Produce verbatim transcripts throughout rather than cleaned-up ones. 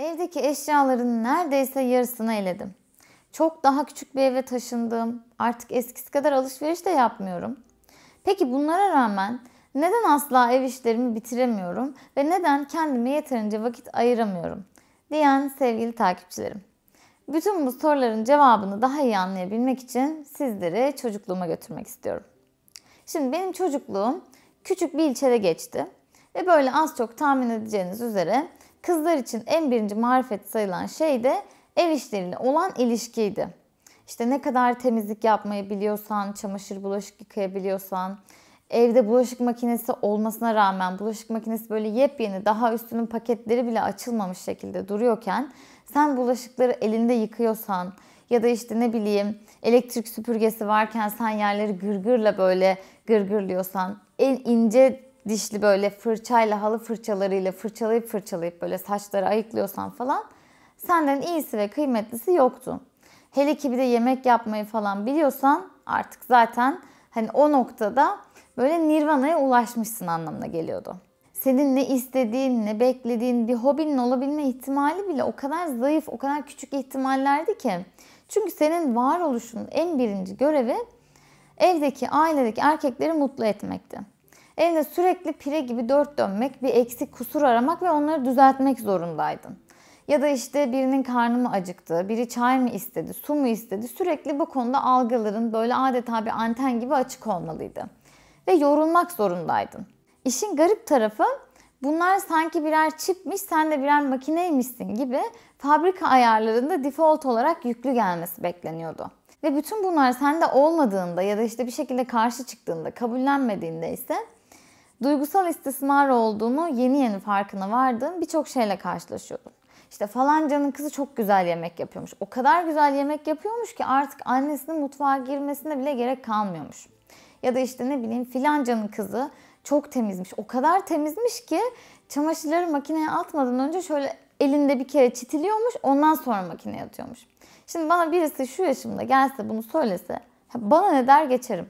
Evdeki eşyaların neredeyse yarısını eledim. Çok daha küçük bir eve taşındım. Artık eskisi kadar alışveriş de yapmıyorum. Peki bunlara rağmen neden asla ev işlerimi bitiremiyorum ve neden kendime yeterince vakit ayıramıyorum diyen sevgili takipçilerim. Bütün bu soruların cevabını daha iyi anlayabilmek için sizleri çocukluğuma götürmek istiyorum. Şimdi benim çocukluğum küçük bir ilçede geçti ve böyle az çok tahmin edeceğiniz üzere kızlar için en birinci marifet sayılan şey de ev işleriyle olan ilişkiydi. İşte ne kadar temizlik yapmayı biliyorsan, çamaşır bulaşık yıkayabiliyorsan, evde bulaşık makinesi olmasına rağmen bulaşık makinesi böyle yepyeni, daha üstünün paketleri bile açılmamış şekilde duruyorken sen bulaşıkları elinde yıkıyorsan ya da işte ne bileyim elektrik süpürgesi varken sen yerleri gırgırla böyle gırgırlıyorsan, en ince dişli böyle fırçayla, halı fırçalarıyla fırçalayıp fırçalayıp böyle saçları ayıklıyorsan falan, senden iyisi ve kıymetlisi yoktu. Hele ki bir de yemek yapmayı falan biliyorsan artık zaten hani o noktada böyle nirvana'ya ulaşmışsın anlamına geliyordu. Senin ne istediğin, ne beklediğin bir hobinin olabilme ihtimali bile o kadar zayıf, o kadar küçük ihtimallerdi ki. Çünkü senin varoluşunun en birinci görevi evdeki, ailedeki erkekleri mutlu etmekti. Evde sürekli pire gibi dört dönmek, bir eksik kusur aramak ve onları düzeltmek zorundaydın. Ya da işte birinin karnı mı acıktı, biri çay mı istedi, su mu istedi, sürekli bu konuda algıların böyle adeta bir anten gibi açık olmalıydı. Ve yorulmak zorundaydın. İşin garip tarafı, bunlar sanki birer çipmiş, sen de birer makineymişsin gibi fabrika ayarlarında default olarak yüklü gelmesi bekleniyordu. Ve bütün bunlar sende olmadığında ya da işte bir şekilde karşı çıktığında, kabullenmediğinde ise duygusal istismar olduğunu yeni yeni farkına vardığım birçok şeyle karşılaşıyordum. İşte falancanın kızı çok güzel yemek yapıyormuş. O kadar güzel yemek yapıyormuş ki artık annesinin mutfağa girmesine bile gerek kalmıyormuş. Ya da işte ne bileyim filancanın kızı çok temizmiş. O kadar temizmiş ki çamaşırları makineye atmadan önce şöyle elinde bir kere çitiliyormuş, ondan sonra makineye atıyormuş. Şimdi bana birisi şu yaşımda gelse bunu söylese bana ne der geçerim.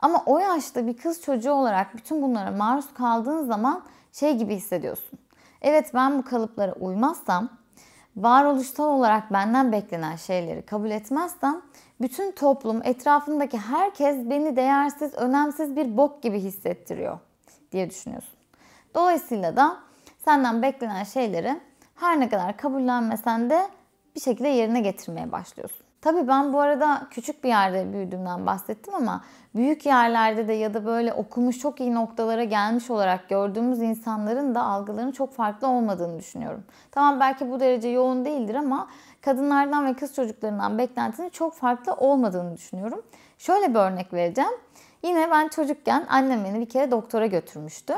Ama o yaşta bir kız çocuğu olarak bütün bunlara maruz kaldığın zaman şey gibi hissediyorsun. Evet, ben bu kalıplara uymazsam, varoluşsal olarak benden beklenen şeyleri kabul etmezsem bütün toplum, etrafındaki herkes beni değersiz, önemsiz bir bok gibi hissettiriyor diye düşünüyorsun. Dolayısıyla da senden beklenen şeyleri her ne kadar kabullenmesen de bir şekilde yerine getirmeye başlıyorsun. Tabii ben bu arada küçük bir yerde büyüdüğümden bahsettim ama büyük yerlerde de ya da böyle okumuş çok iyi noktalara gelmiş olarak gördüğümüz insanların da algılarının çok farklı olmadığını düşünüyorum. Tamam, belki bu derece yoğun değildir ama kadınlardan ve kız çocuklarından beklentinin çok farklı olmadığını düşünüyorum. Şöyle bir örnek vereceğim. Yine ben çocukken annem beni bir kere doktora götürmüştü.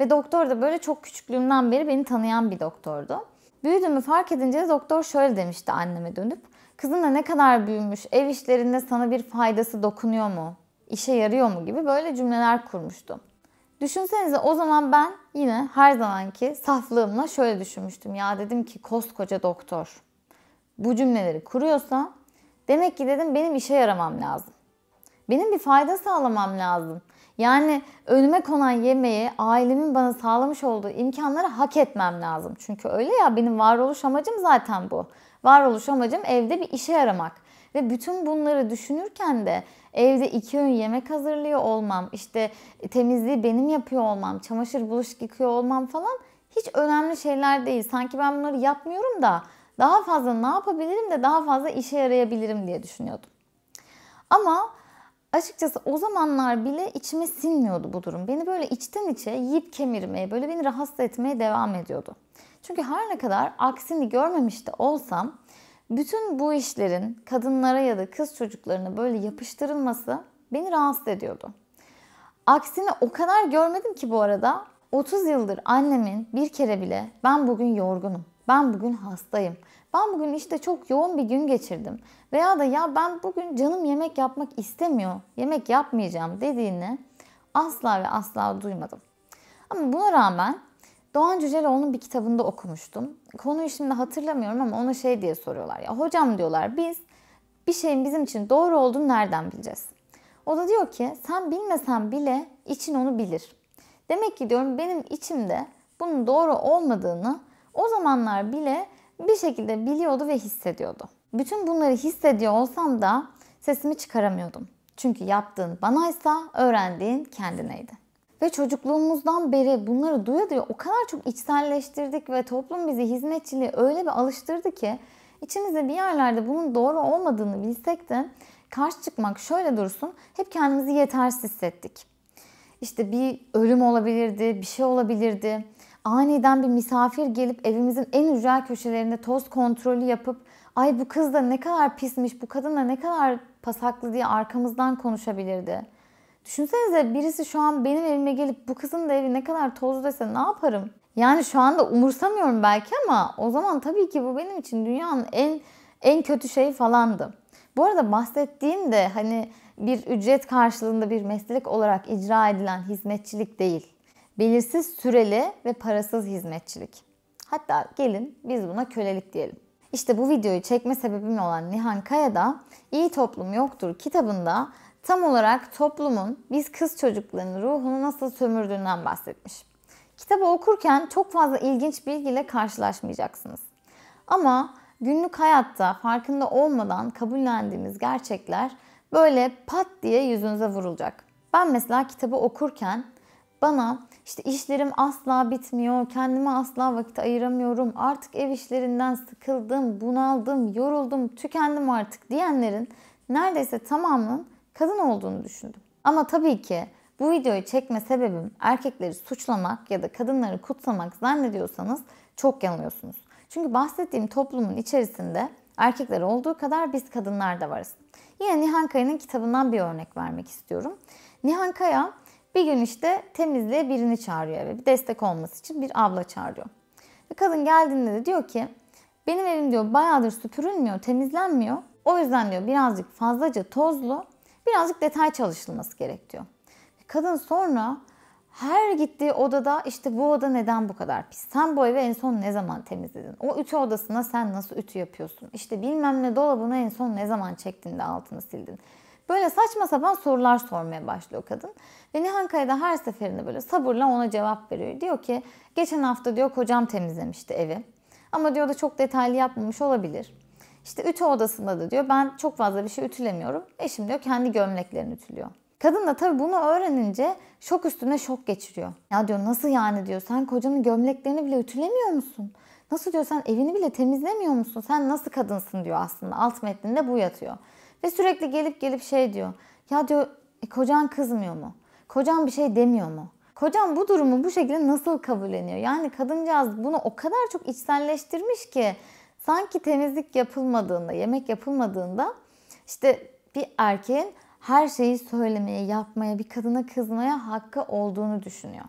Ve doktor da böyle çok küçüklüğümden beri beni tanıyan bir doktordu. Büyüdüğümü fark edince doktor şöyle demişti anneme dönüp. Kızın da ne kadar büyümüş, ev işlerinde sana bir faydası dokunuyor mu, işe yarıyor mu gibi böyle cümleler kurmuştum. Düşünsenize, o zaman ben yine her zamanki saflığımla şöyle düşünmüştüm. Ya dedim ki koskoca doktor bu cümleleri kuruyorsa demek ki dedim benim işe yaramam lazım. Benim bir fayda sağlamam lazım. Yani önüme konan yemeği, ailemin bana sağlamış olduğu imkanları hak etmem lazım. Çünkü öyle ya, benim varoluş amacım zaten bu. Varoluş amacım evde bir işe yaramak. Ve bütün bunları düşünürken de evde iki öğün yemek hazırlıyor olmam, işte temizliği benim yapıyor olmam, çamaşır bulaşık yıkıyor olmam falan hiç önemli şeyler değil. Sanki ben bunları yapmıyorum da daha fazla ne yapabilirim de daha fazla işe yarayabilirim diye düşünüyordum. Ama açıkçası o zamanlar bile içime sinmiyordu bu durum. Beni böyle içten içe yiyip kemirmeye, böyle beni rahatsız etmeye devam ediyordu. Çünkü her ne kadar aksini görmemiş de olsam, bütün bu işlerin kadınlara ya da kız çocuklarına böyle yapıştırılması beni rahatsız ediyordu. Aksini o kadar görmedim ki bu arada, otuz yıldır annemin bir kere bile ben bugün yorgunum, ben bugün hastayım, ben bugün işte çok yoğun bir gün geçirdim veya da ya ben bugün canım yemek yapmak istemiyor, yemek yapmayacağım dediğini asla ve asla duymadım. Ama buna rağmen Doğan Cüceloğlu'nun bir kitabında okumuştum. Konuyu şimdi hatırlamıyorum ama ona şey diye soruyorlar. Ya hocam diyorlar, biz bir şeyin bizim için doğru olduğunu nereden bileceğiz? O da diyor ki sen bilmesen bile için onu bilir. Demek ki diyorum benim içimde bunun doğru olmadığını o zamanlar bile bir şekilde biliyordu ve hissediyordu. Bütün bunları hissediyor olsam da sesimi çıkaramıyordum. Çünkü yaptığın banaysa öğrendiğin kendineydi. Ve çocukluğumuzdan beri bunları duya duya o kadar çok içselleştirdik ve toplum bizi hizmetçiliğe öyle bir alıştırdı ki içimizde bir yerlerde bunun doğru olmadığını bilsek de karşı çıkmak şöyle dursun, hep kendimizi yetersiz hissettik. İşte bir ölüm olabilirdi, bir şey olabilirdi. Aniden bir misafir gelip evimizin en ücra köşelerinde toz kontrolü yapıp ay bu kız da ne kadar pismiş, bu kadın da ne kadar pasaklı diye arkamızdan konuşabilirdi. Düşünsenize birisi şu an benim evime gelip bu kızın da evi ne kadar tozlu dese ne yaparım? Yani şu anda umursamıyorum belki ama o zaman tabii ki bu benim için dünyanın en en kötü şeyi falandı. Bu arada bahsettiğim de hani bir ücret karşılığında bir meslek olarak icra edilen hizmetçilik değil. Belirsiz süreli ve parasız hizmetçilik. Hatta gelin biz buna kölelik diyelim. İşte bu videoyu çekme sebebim olan Nihan Kaya'da İyi Toplum Yoktur kitabında tam olarak toplumun biz kız çocuklarının ruhunu nasıl sömürdüğünden bahsetmiş. Kitabı okurken çok fazla ilginç bilgiyle karşılaşmayacaksınız. Ama günlük hayatta farkında olmadan kabullendiğimiz gerçekler böyle pat diye yüzünüze vurulacak. Ben mesela kitabı okurken bana işte işlerim asla bitmiyor, kendime asla vakit ayıramıyorum, artık ev işlerinden sıkıldım, bunaldım, yoruldum, tükendim artık diyenlerin neredeyse tamamının kadın olduğunu düşündüm. Ama tabii ki bu videoyu çekme sebebim erkekleri suçlamak ya da kadınları kutsamak zannediyorsanız çok yanılıyorsunuz. Çünkü bahsettiğim toplumun içerisinde erkekler olduğu kadar biz kadınlar da varız. Yine Nihan Kaya'nın kitabından bir örnek vermek istiyorum. Nihan Kaya bir gün işte temizliğe birini çağırıyor eve. Bir destek olması için bir abla çağırıyor. Ve kadın geldiğinde de diyor ki benim evim diyor bayağıdır süpürülmüyor, temizlenmiyor. O yüzden diyor birazcık fazlaca tozlu, birazcık detay çalışılması gerek diyor. Kadın sonra her gittiği odada işte bu oda neden bu kadar pis? Sen bu evi en son ne zaman temizledin? O ütü odasına sen nasıl ütü yapıyorsun? İşte bilmem ne dolabına en son ne zaman çektin de altını sildin? Böyle saçma sapan sorular sormaya başlıyor kadın. Ve Nihan Kaya da her seferinde böyle sabırla ona cevap veriyor. Diyor ki geçen hafta diyor kocam temizlemişti evi. Ama diyor da çok detaylı yapmamış olabilir. İşte ütü odasında da diyor ben çok fazla bir şey ütülemiyorum. Eşim diyor kendi gömleklerini ütülüyor. Kadın da tabii bunu öğrenince şok üstüne şok geçiriyor. Ya diyor nasıl yani diyor sen kocanın gömleklerini bile ütülemiyor musun? Nasıl diyor sen evini bile temizlemiyor musun? Sen nasıl kadınsın diyor aslında. Alt metninde bu yatıyor. Ve sürekli gelip gelip şey diyor. Ya diyor e, kocan kızmıyor mu? Kocan bir şey demiyor mu? Kocan bu durumu bu şekilde nasıl kabulleniyor? Yani kadıncağız bunu o kadar çok içselleştirmiş ki sanki temizlik yapılmadığında, yemek yapılmadığında işte bir erkeğin her şeyi söylemeye, yapmaya, bir kadına kızmaya hakkı olduğunu düşünüyor.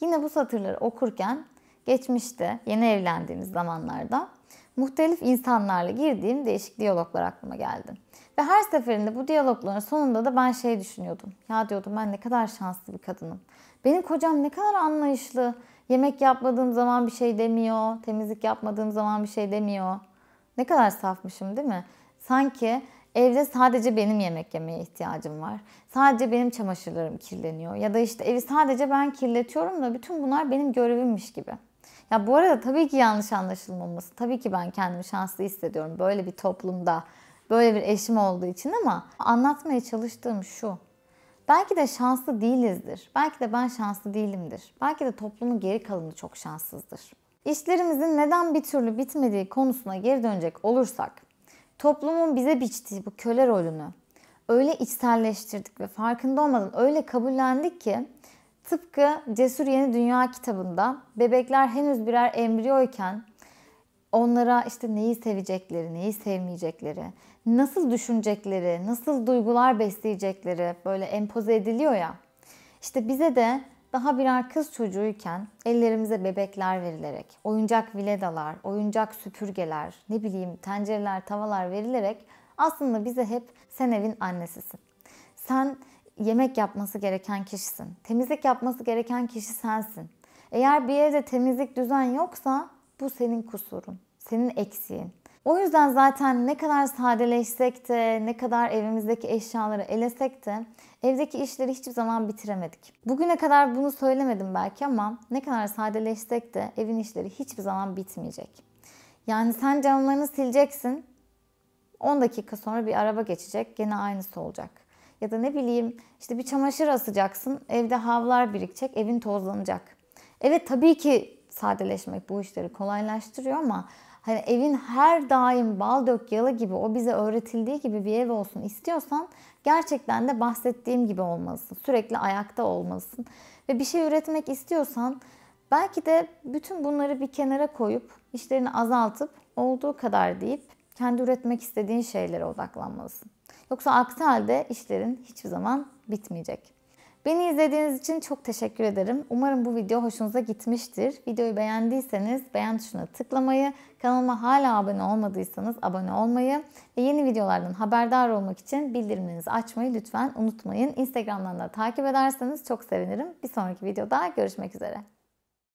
Yine bu satırları okurken geçmişte yeni evlendiğimiz zamanlarda muhtelif insanlarla girdiğim değişik diyaloglar aklıma geldi. Ve her seferinde bu diyalogların sonunda da ben şey düşünüyordum. Ya diyordum ben ne kadar şanslı bir kadınım. Benim kocam ne kadar anlayışlı. Yemek yapmadığım zaman bir şey demiyor. Temizlik yapmadığım zaman bir şey demiyor. Ne kadar safmışım değil mi? Sanki evde sadece benim yemek yemeye ihtiyacım var. Sadece benim çamaşırlarım kirleniyor. Ya da işte evi sadece ben kirletiyorum da bütün bunlar benim görevimmiş gibi. Ya bu arada tabii ki yanlış anlaşılmaması. Tabii ki ben kendimi şanslı hissediyorum böyle bir toplumda, böyle bir eşim olduğu için ama anlatmaya çalıştığım şu. Belki de şanslı değilizdir. Belki de ben şanslı değilimdir. Belki de toplumun geri kalanı çok şanssızdır. İşlerimizin neden bir türlü bitmediği konusuna geri dönecek olursak, toplumun bize biçtiği bu köle rolünü öyle içselleştirdik ve farkında olmadan öyle kabullendik ki tıpkı Cesur Yeni Dünya kitabında bebekler henüz birer embriyoyken onlara işte neyi sevecekleri, neyi sevmeyecekleri, nasıl düşünecekleri, nasıl duygular besleyecekleri böyle empoze ediliyor ya. İşte bize de daha birer kız çocuğuyken ellerimize bebekler verilerek, oyuncak viledalar, oyuncak süpürgeler, ne bileyim tencereler, tavalar verilerek aslında bize hep sen evin annesisin. Sen yemek yapması gereken kişisin. Temizlik yapması gereken kişi sensin. Eğer bir evde temizlik düzen yoksa bu senin kusurun, senin eksiğin. O yüzden zaten ne kadar sadeleşsek de, ne kadar evimizdeki eşyaları elesek de evdeki işleri hiçbir zaman bitiremedik. Bugüne kadar bunu söylemedim belki ama ne kadar sadeleşsek de evin işleri hiçbir zaman bitmeyecek. Yani sen camlarını sileceksin. on dakika sonra bir araba geçecek. Gene aynısı olacak. Ya da ne bileyim işte bir çamaşır asacaksın. Evde havlar birikecek. Evin tozlanacak. Evet tabii ki sadeleşmek bu işleri kolaylaştırıyor ama hani evin her daim bal dök yalı gibi o bize öğretildiği gibi bir ev olsun istiyorsan gerçekten de bahsettiğim gibi olmalısın. Sürekli ayakta olmalısın. Ve bir şey üretmek istiyorsan belki de bütün bunları bir kenara koyup işlerini azaltıp olduğu kadar deyip kendi üretmek istediğin şeylere odaklanmalısın. Yoksa aksi halde işlerin hiçbir zaman bitmeyecek. Beni izlediğiniz için çok teşekkür ederim. Umarım bu video hoşunuza gitmiştir. Videoyu beğendiyseniz beğen tuşuna tıklamayı, kanalıma hala abone olmadıysanız abone olmayı ve yeni videolardan haberdar olmak için bildirimlerinizi açmayı lütfen unutmayın. Instagram'dan da takip ederseniz çok sevinirim. Bir sonraki videoda görüşmek üzere.